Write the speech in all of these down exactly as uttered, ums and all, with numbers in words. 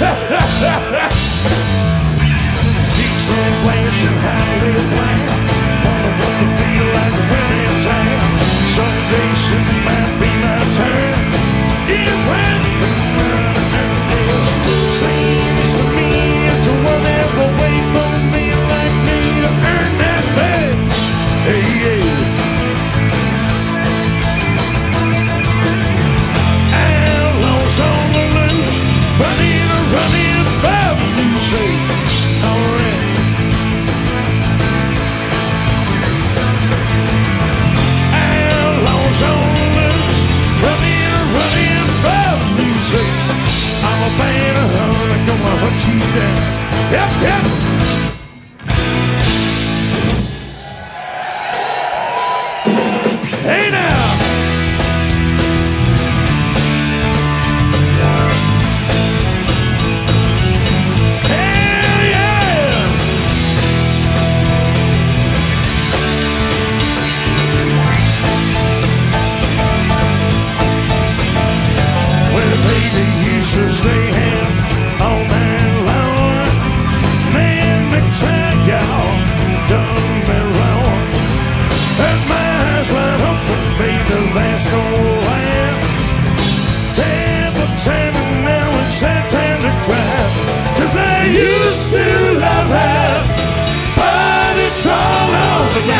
Seats and glass and highway wine. Wanna want to feel like a winning time. Someday soon might be my turn. If I Yep, yep. Hey now. Hell yeah. Well, baby, you should stay here. Cause I used to love her, but it's all over now.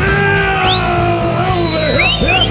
Now, over, help, help.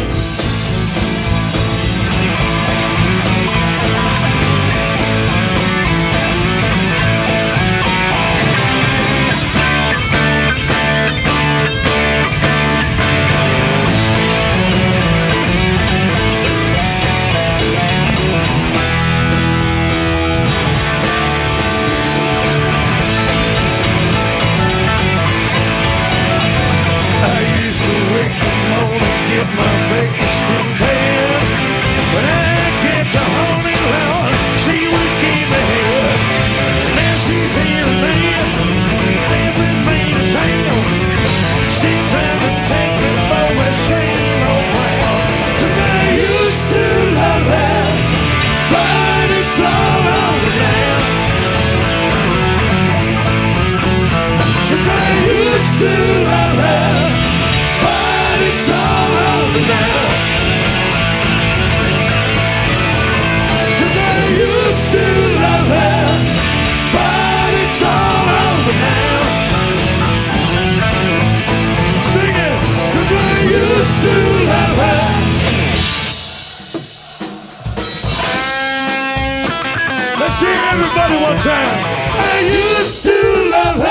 Everybody one time. I used to love her.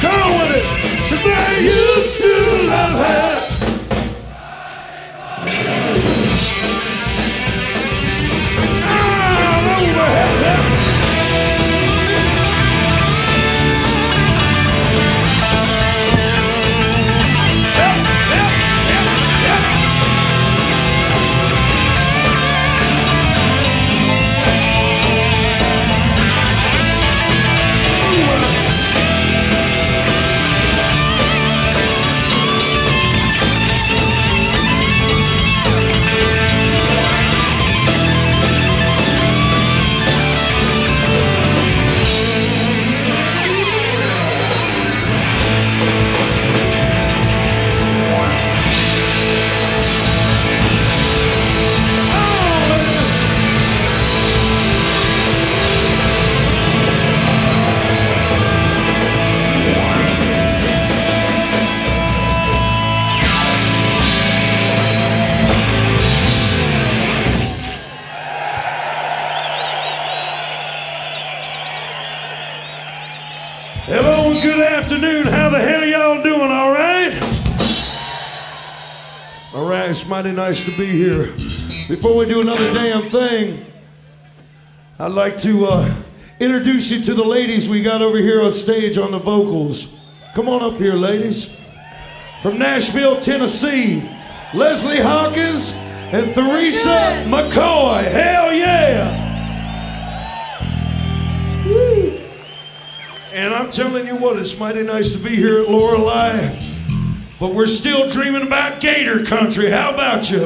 Come on with it. Cause I used to love her. I'm over here. It's mighty nice to be here. Before we do another damn thing, I'd like to uh, introduce you to the ladies we got over here on stage on the vocals. Come on up here, ladies. From Nashville, Tennessee, Leslie Hawkins and Therisa McCoy. Hell yeah! Woo. And I'm telling you what, it's mighty nice to be here at Lorelei. But we're still dreaming about Gator Country. How about you?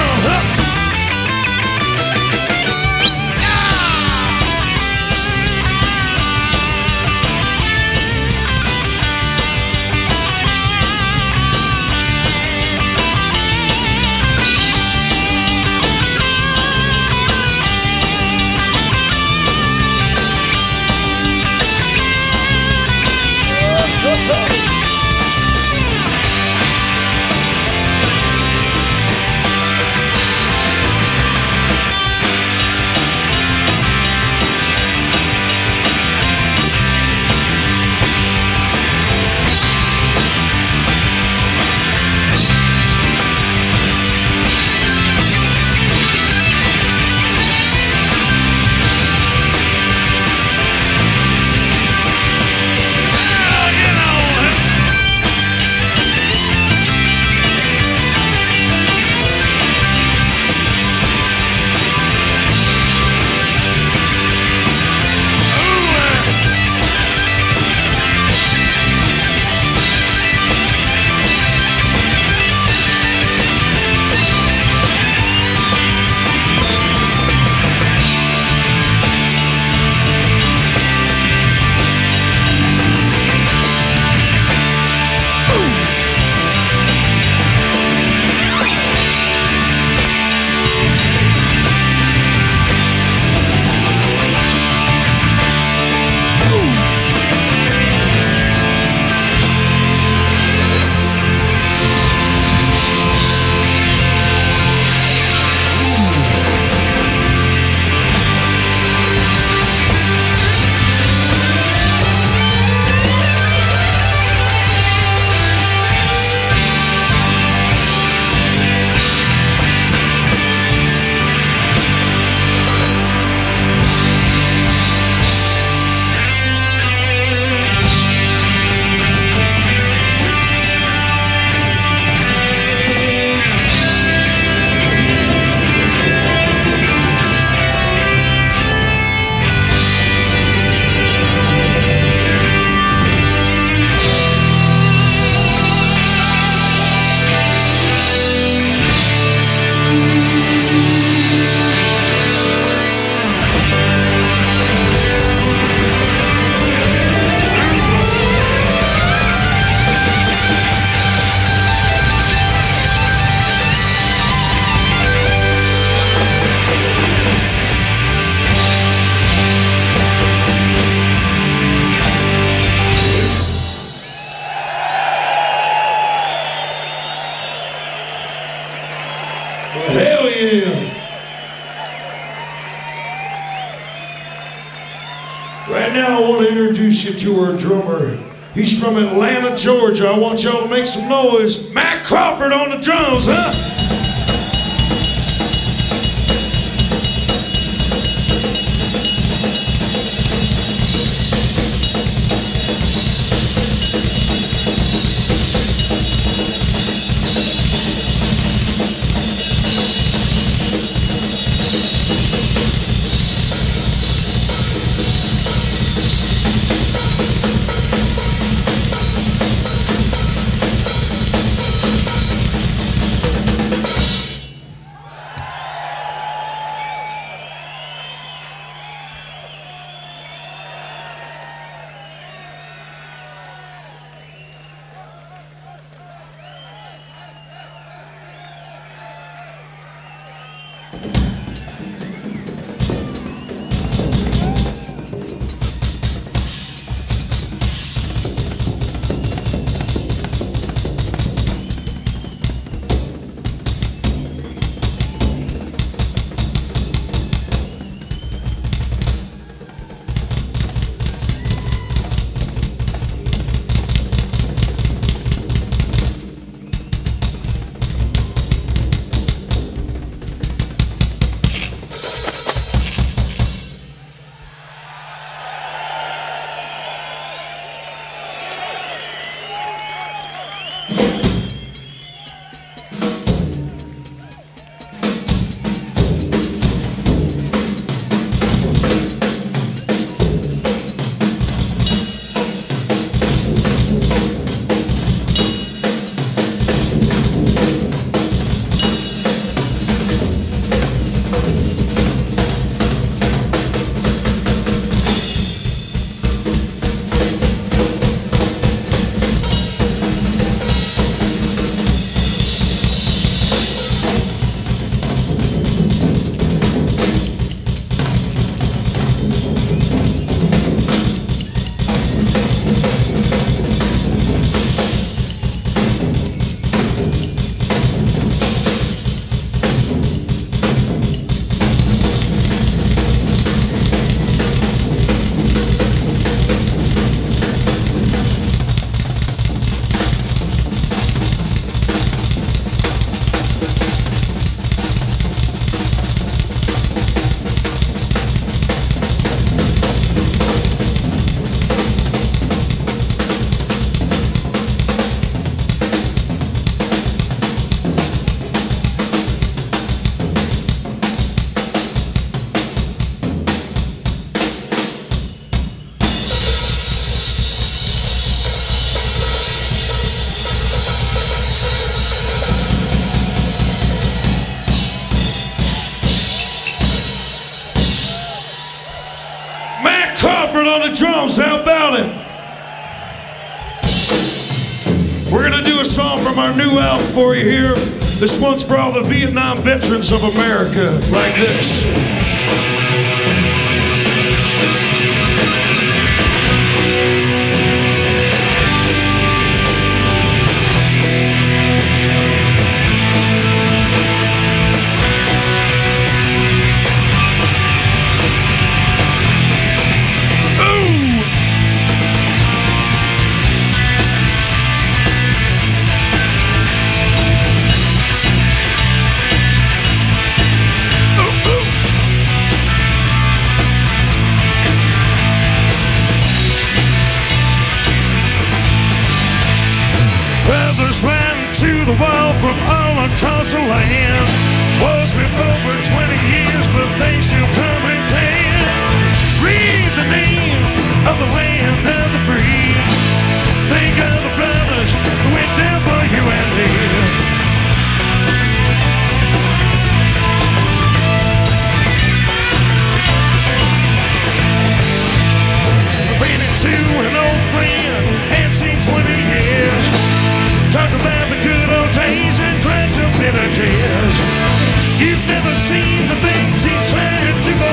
Up. Yeah. Right now, I want to introduce you to our drummer. He's from Atlanta, Georgia. I want y'all to make some noise. Mac Crawford on the drums, huh? On the drums, how about it? We're gonna do a song from our new album for you here. This one's for all the Vietnam veterans of America, like this. The world from all across the land was with over twenty years, but they still come and can read the names of the land of the free. Think of the brothers who went down for you and me. Ran into an old friend, had seen twenty years. Talked about the good old days and cried some bitter tears. You've never seen the things he's tried to.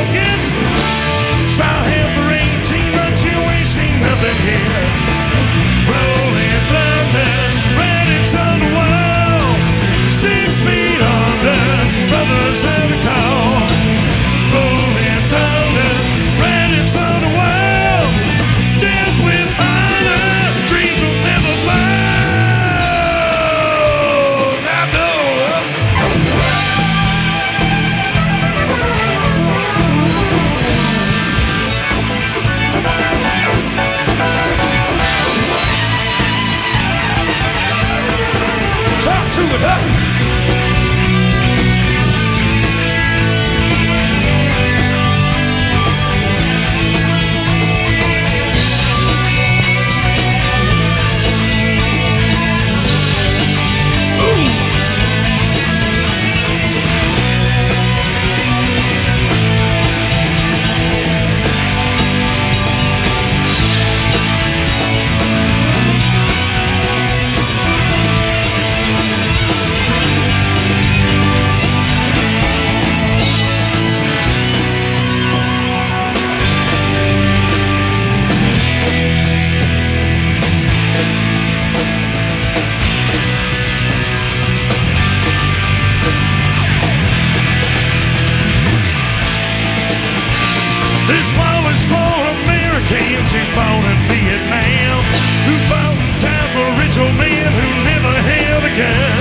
kids who fought in Vietnam, who fought in time for rich old men who never held a gun.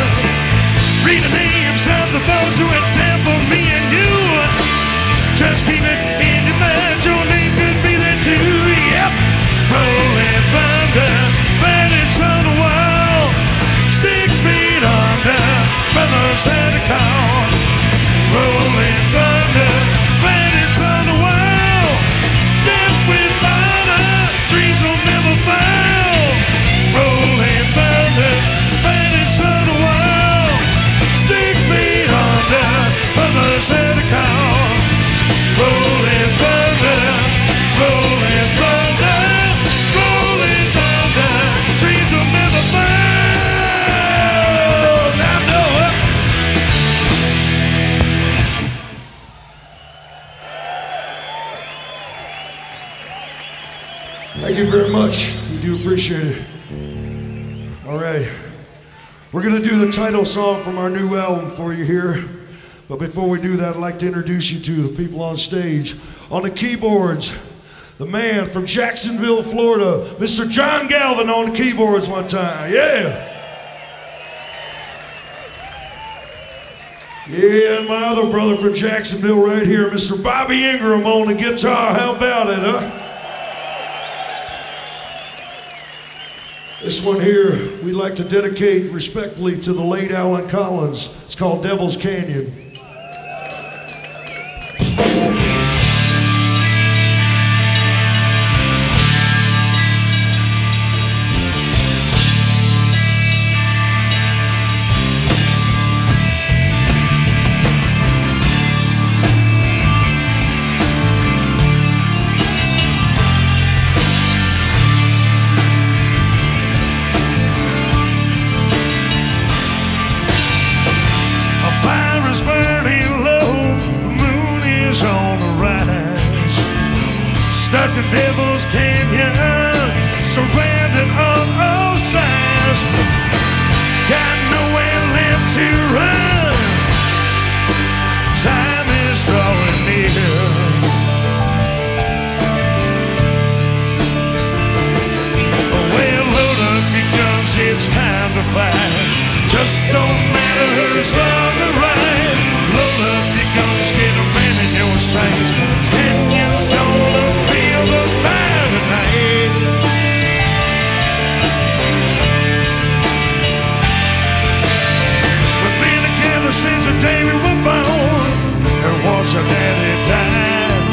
Read the names of the boys who had time for me and you. Just keep it in your mind, your name could be there too. Yep, rolling thunder, bandits on the wall, six feet under, brothers had a call. Rolling thunder, bandits on the wall, death with honor, dreams will never fail. Rolling thunder, bandits on the wall, six feet under, brothers had a call. Rolling thunder, rolling thunder, rolling thunder, trees will never burn. Now no up. Thank you very much. We do appreciate it. All right. We're going to do the title song from our new album for you here. But before we do that, I'd like to introduce you to the people on stage. On the keyboards, the man from Jacksonville, Florida, Mister John Galvin on the keyboards one time. Yeah! Yeah, and my other brother from Jacksonville right here, Mister Bobby Ingram on the guitar. How about it, huh? This one here, we'd like to dedicate respectfully to the late Allen Collins. It's called Devil's Canyon. Devil's Canyon, surrounded on all sides. Got nowhere left to run. Time is drawing near. Well, load up your guns, it's time to fight. Just don't matter who's wrong or right. Load up your guns, get a man in your sights. Canyon's gonna feel the fire tonight. We've been together since the day we were born. There was a daddy died,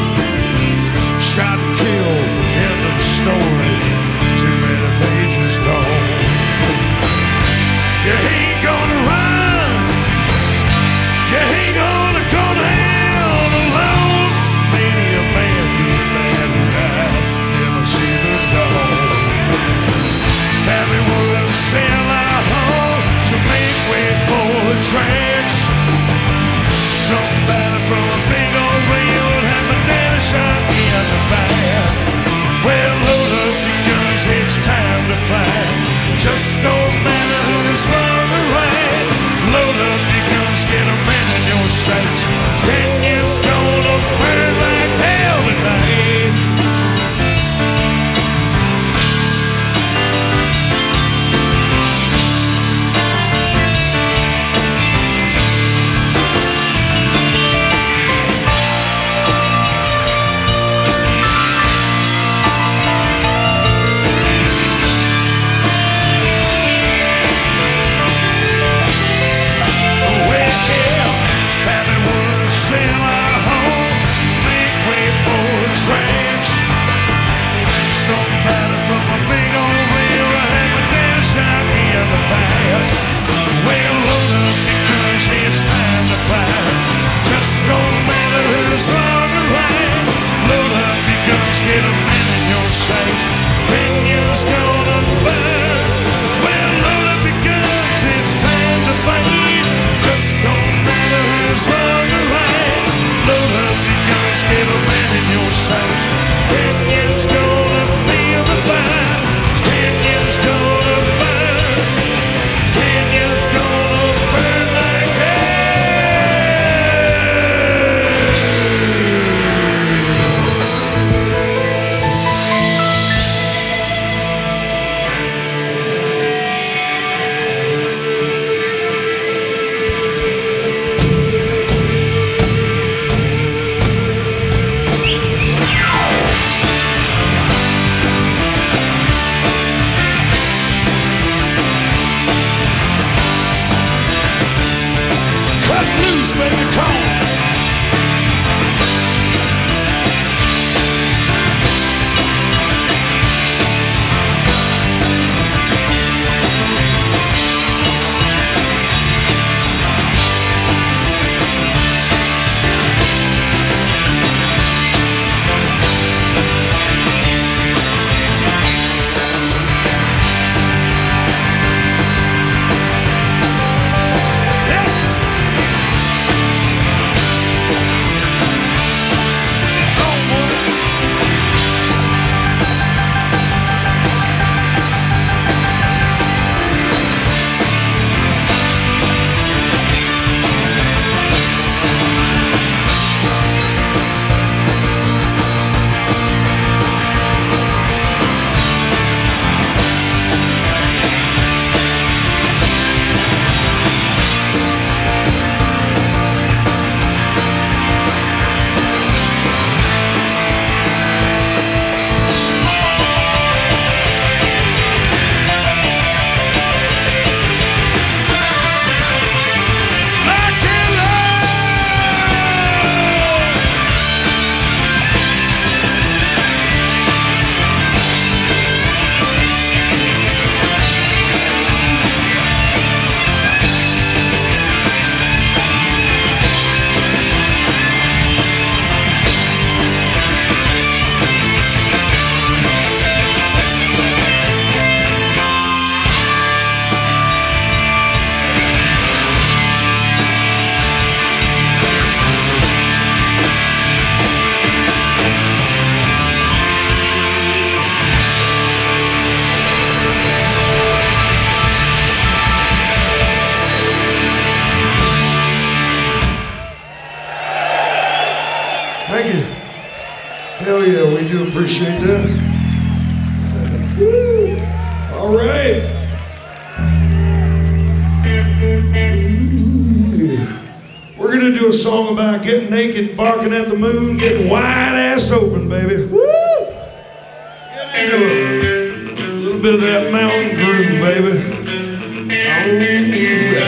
shot and killed. End of story. Too many pages gone. You ain't gonna run. You ain't gonna go down alone. Maybe a man through the bad ride, never see the dawn. And we wouldn't sell our home to make way for the tracks. Somebody from a big old railroad had my daddy shot me in the back. Well, load up your guns, it's time to fight. Just don't matter who's wrong or right. Load up your guns, get a man in your sights. Ten years gonna burn like hell tonight. you. We do appreciate that. Woo. All right. We're going to do a song about getting naked, barking at the moon, getting wide-ass open, baby. Woo! Get into it. A little bit of that mountain groove, baby. Oh, yeah.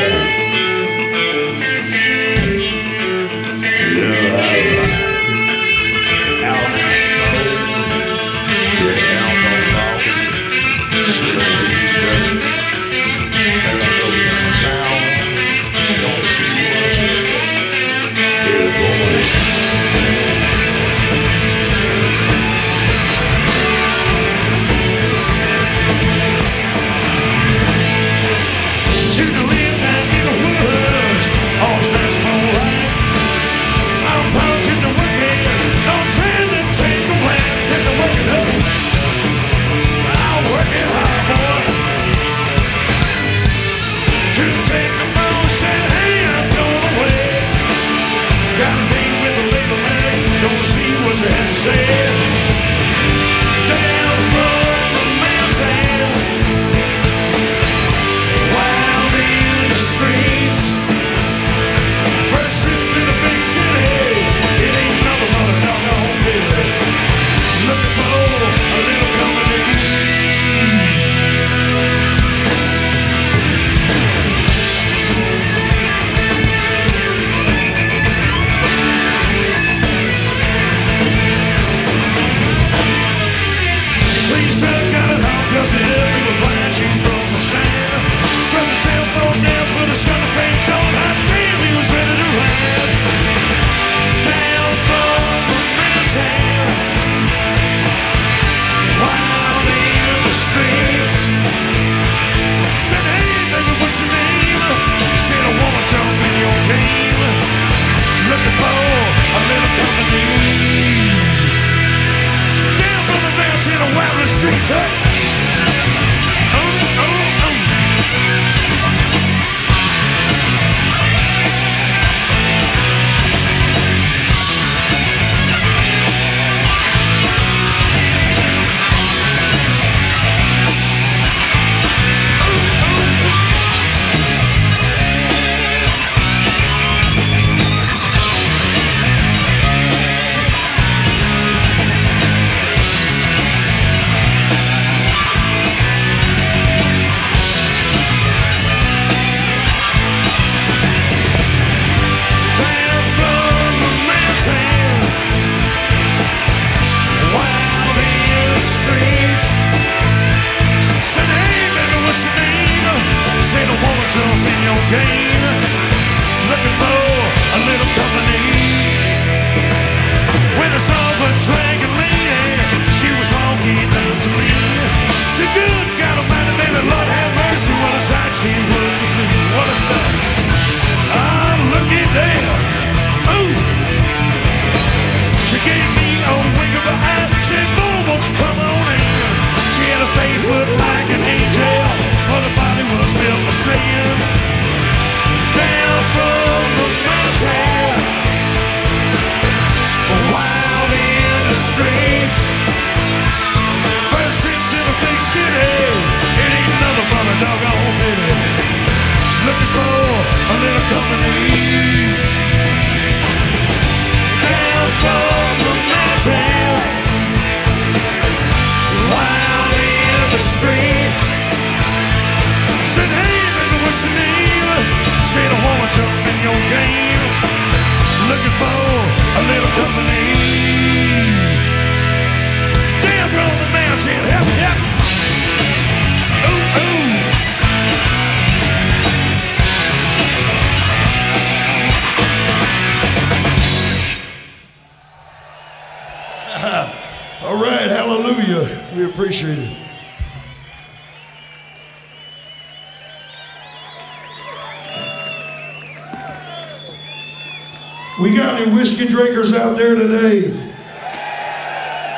Out there today.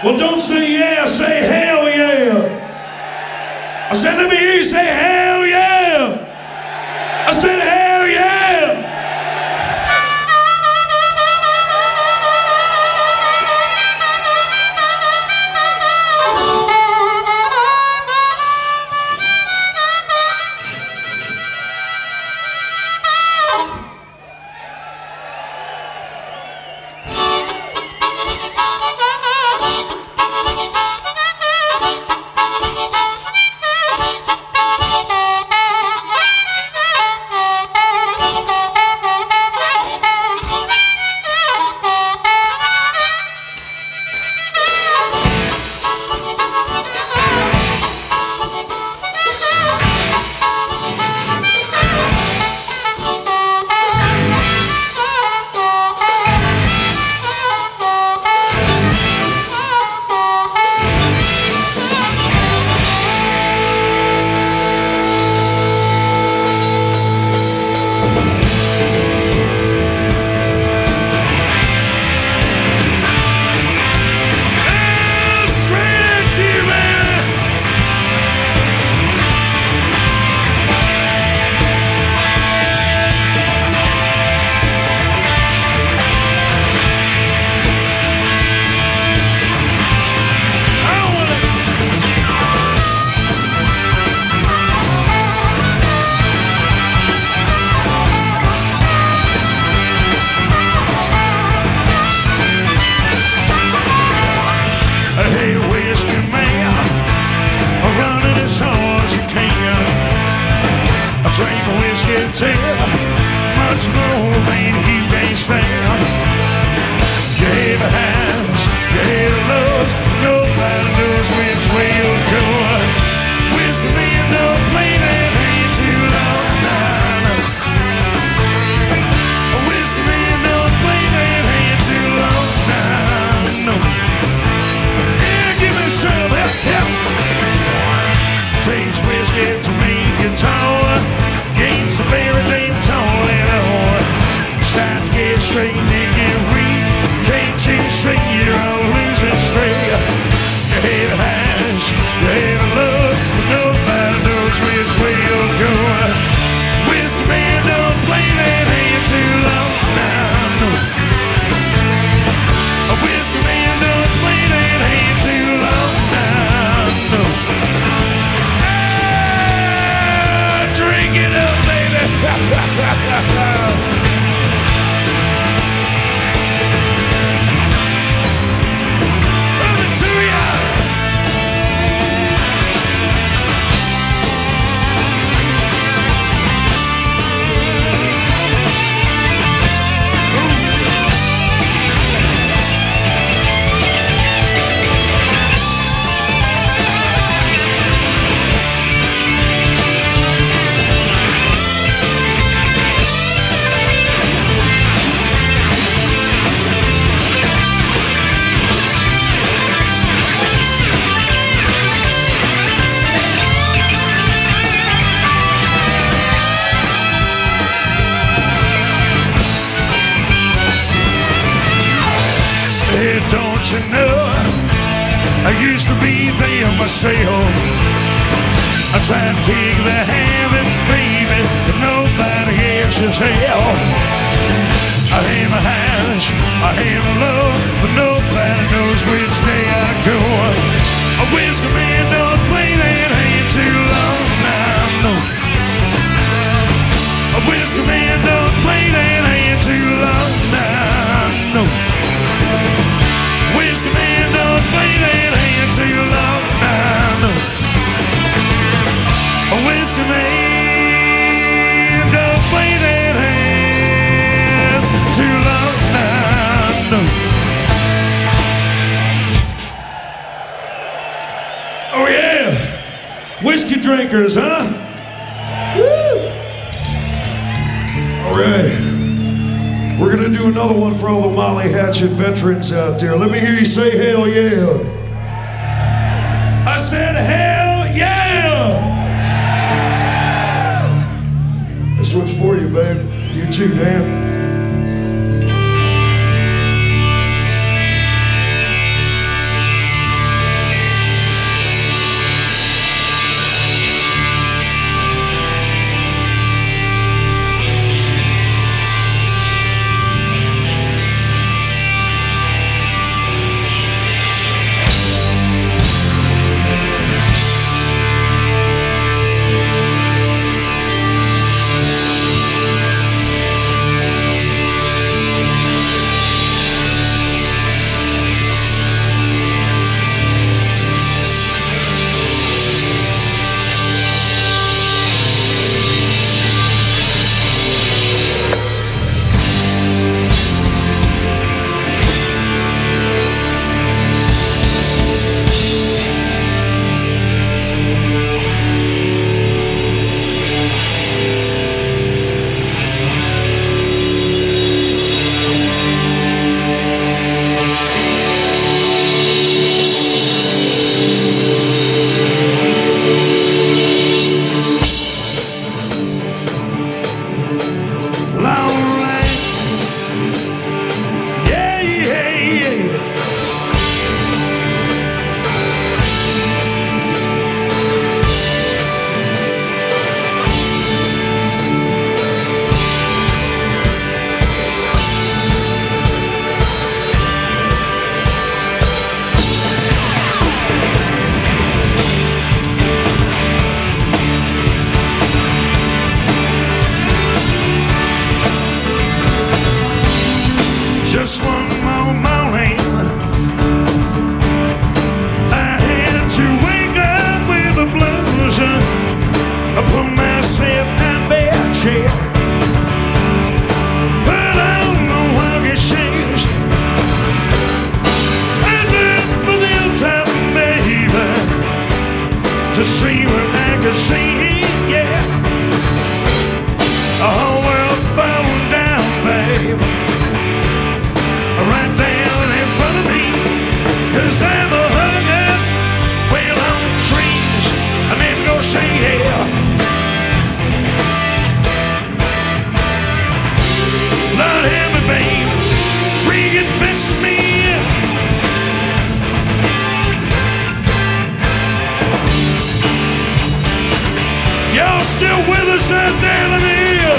Well, don't say yeah, say hell yeah. I said, let me hear you say hell yeah. I said hell yeah. knows which way you'll go. Whisk me in the plane every too long night. Whisk me in the plane every too long night. Yeah, give me some help, help. Taste whiskey to me guitar. Gain some very lame tall and all. Start to get straight, nigga, weak. Can't you see you're all losing straight? Your head highs, your head low, but nobody knows which way you'll go. Whiskey man, don't play that hand too long now, no. Whiskey man, don't play that hand too long now, no. Ah, drink it up, baby. You know, I used to be there myself. I tried to kick the habit, baby, but nobody else is hell. I aim highs, I aim low, but nobody knows which day I go. A whiskey man don't play that hand too long now, no. A whiskey man don't play that hand too long now, no. Whiskey man, don't play that hand too long now, no. Whiskey man, don't play that hand too long now, no. Oh yeah, whiskey drinkers, huh? Woo! All right. We're going to do another one for all the Molly Hatchet veterans out there. Let me hear you say hell yeah. I said hell yeah. This one's for you, babe. You too, Dan. to see what I could see, yeah. The whole world falling down, babe, right down in front of me. Cause I'm a hung up, well on the trees, and then go say yeah. Lord help me, babe, it's where you get best of me. Y'all still with us out there in the hill?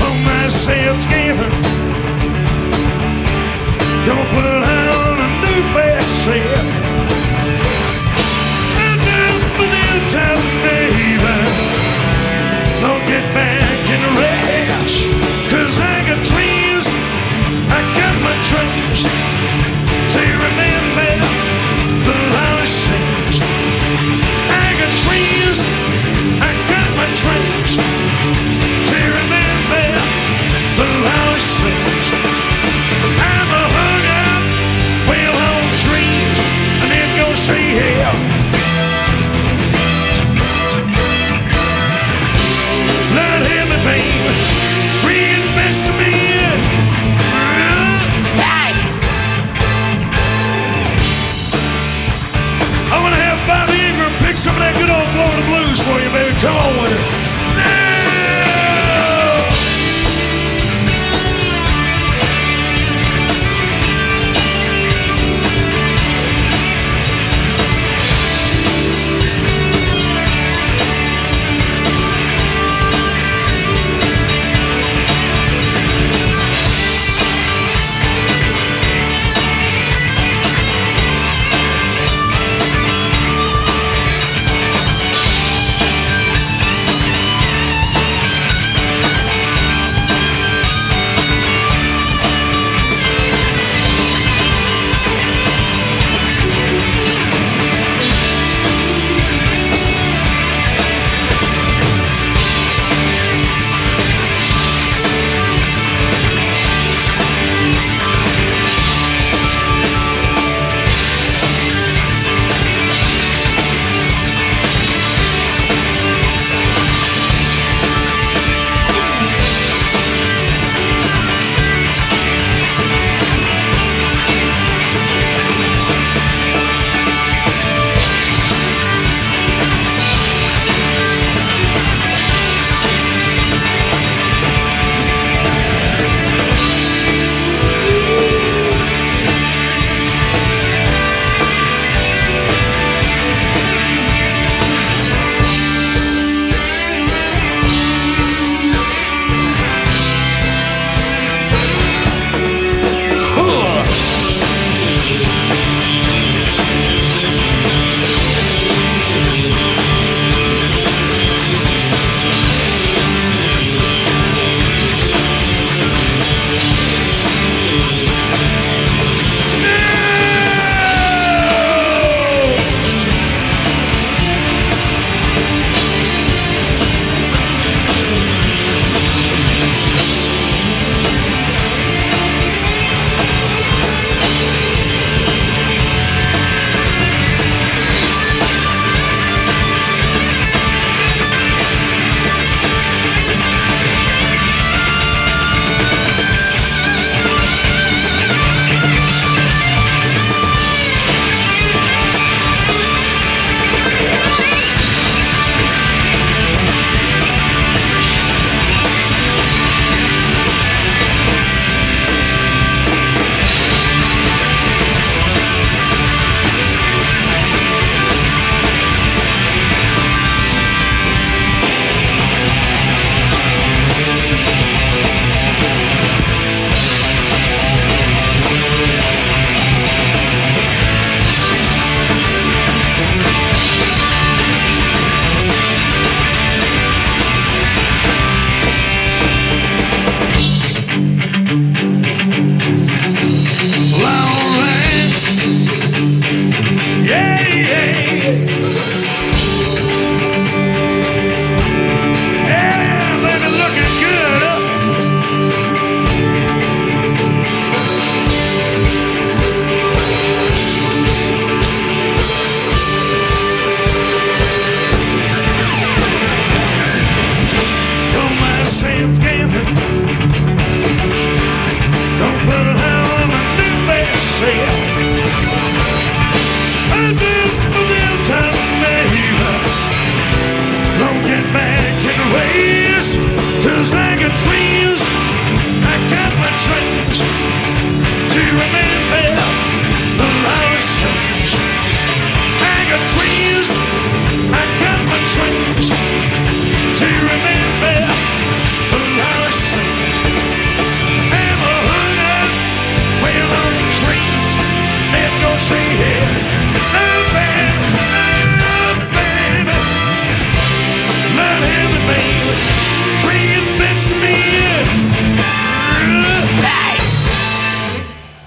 Pull myself together, gonna put on a new best set. And up for the time, baby, don't get back in the rash. Cause I got dreams, I got my dreams to remember. I got my dreams to remember the loudest things. I'm a hung up, well on dreams, and then go see hell. Lord help me, baby.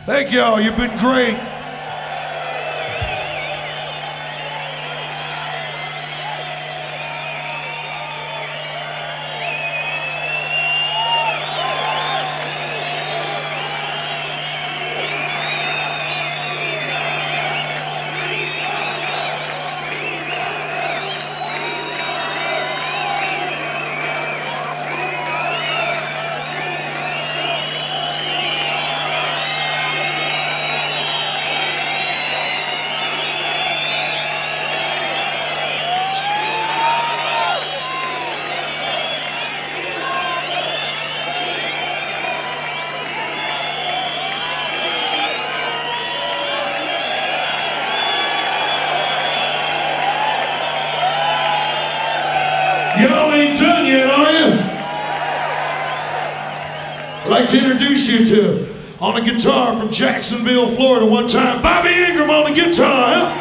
Thank y'all, you've been great. To introduce you to, on the guitar from Jacksonville, Florida, one time, Bobby Ingram on the guitar, huh?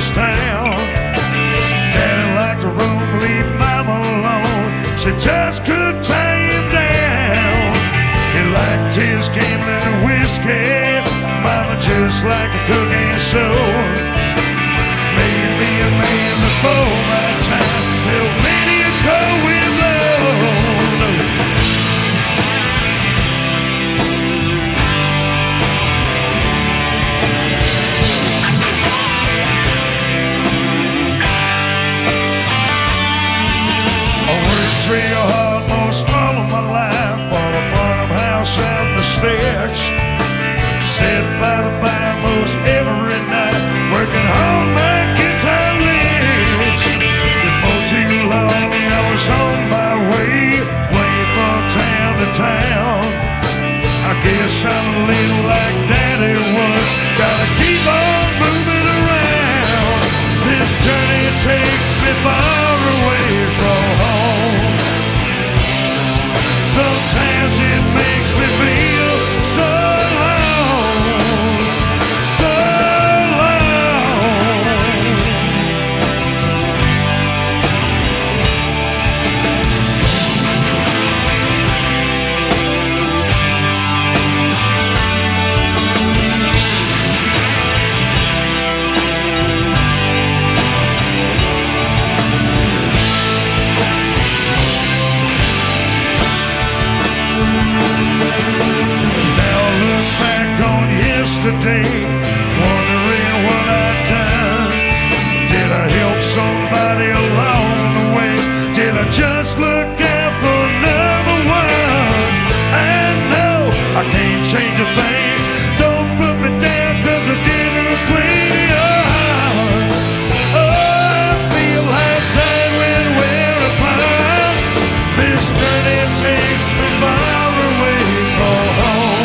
Jonestown. Daddy liked to roam, leave Mama alone. She just couldn't tie him down. He liked his gambling and whiskey. Mama just liked to cook and sew. Made me a man before my time. There'll be many a going low. Real hard most all of my life. Bought a farmhouse out in the sticks. Sit by the fire most every night, working on my guitar licks. Before too long I was on my way, playing from town to town. I guess I'm a little like Daddy was, gotta keep on moving around. This journey takes me far away from home. Sometimes it makes me feel so alone, so alone. Yesterday, wondering what I'd done. Did I help somebody along the way? Did I just look out for number one? I know I can't change a thing. Don't put me down, cause I didn't play hard. Oh, I feel like time when we're apart. This journey takes me far away from home.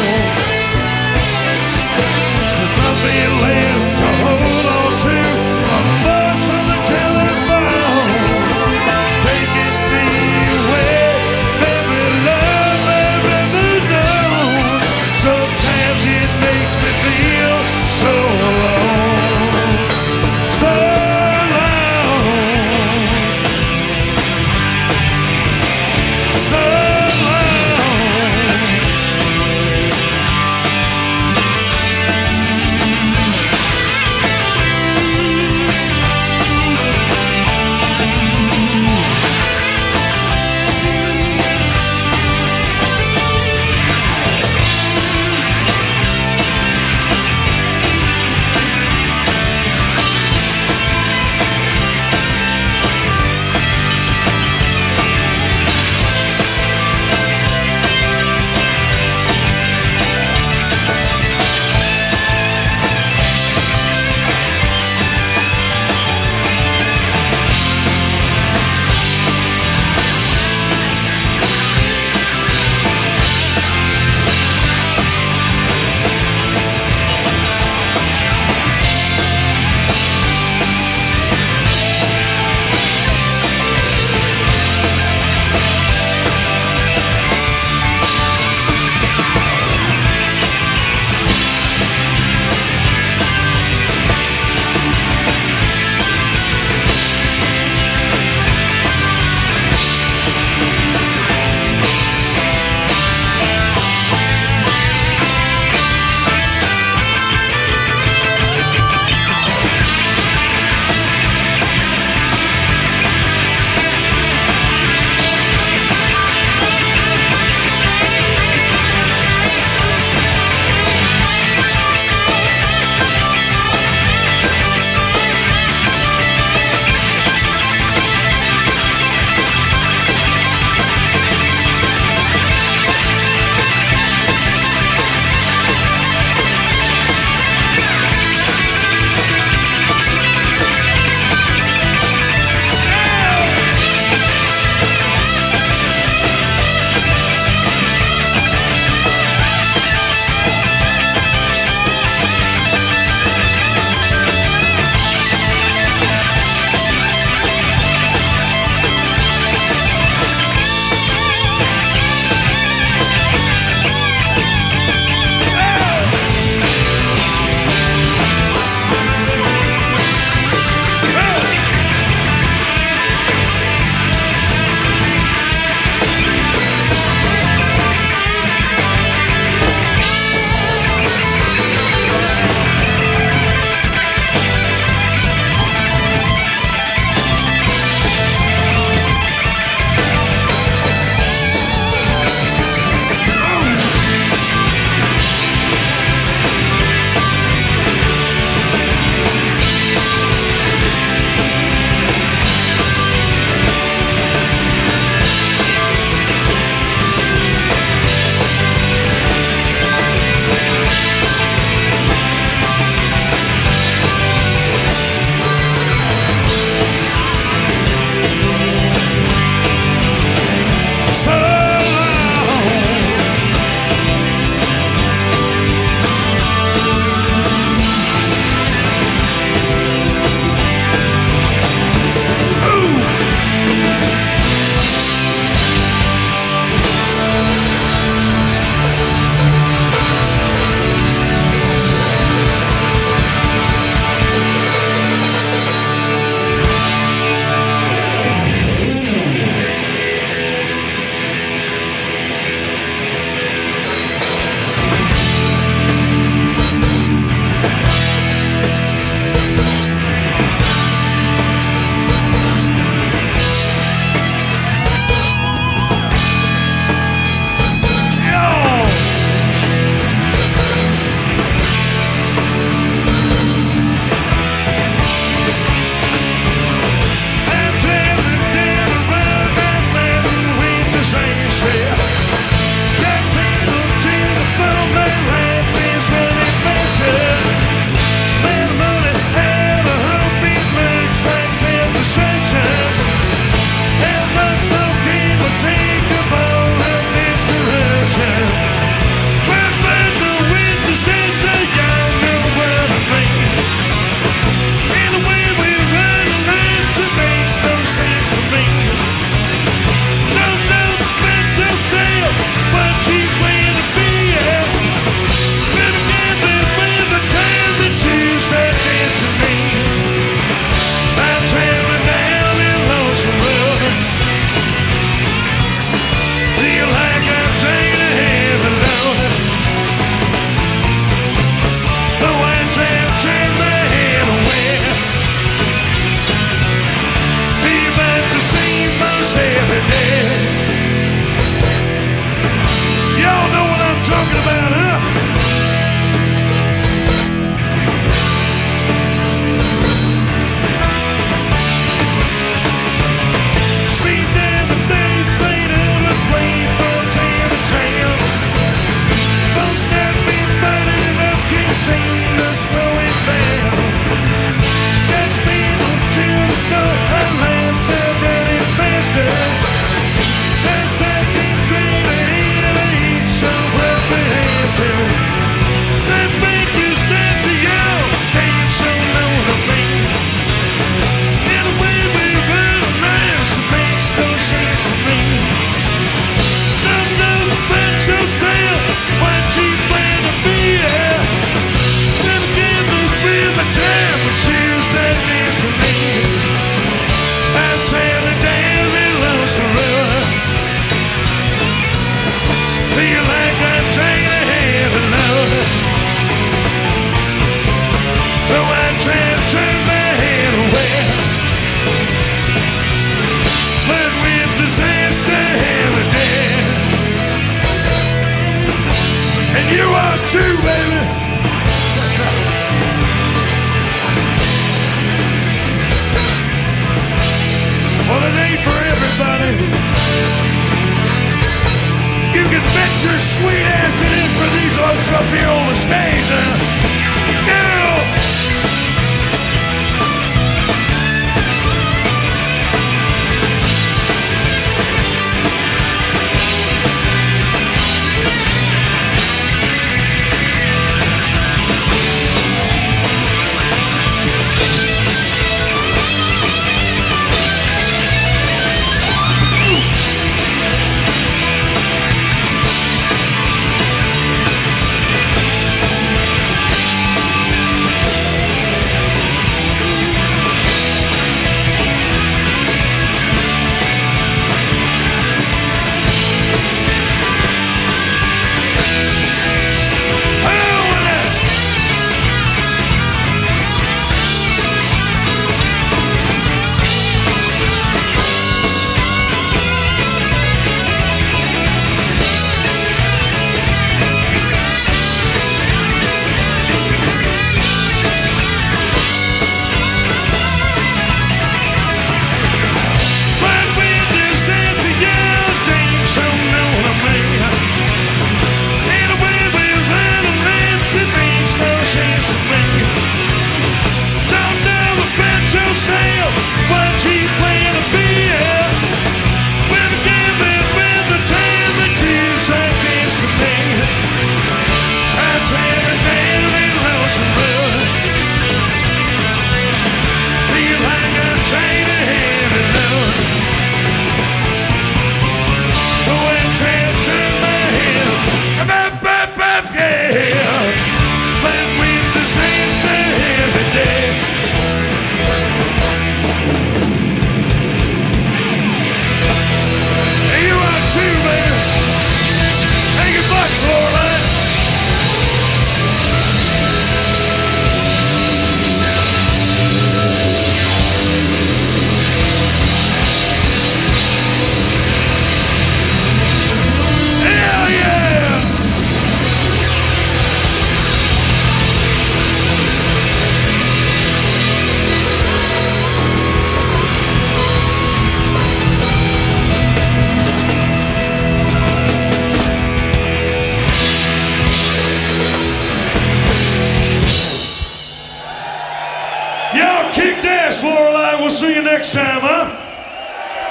Y'all kicked ass, Lorelei. We'll see you next time, huh?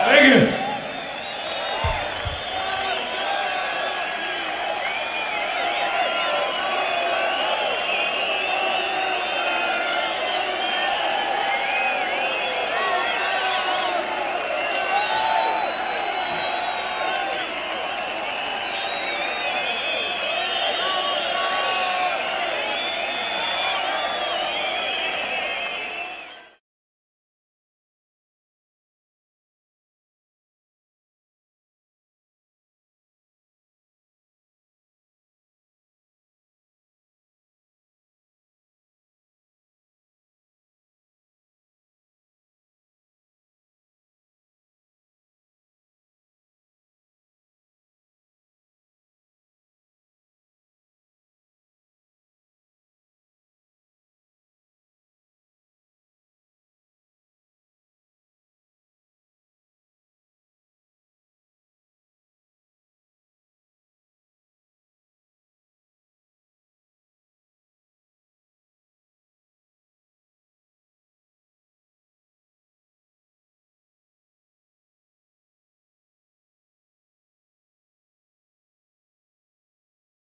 Thank you.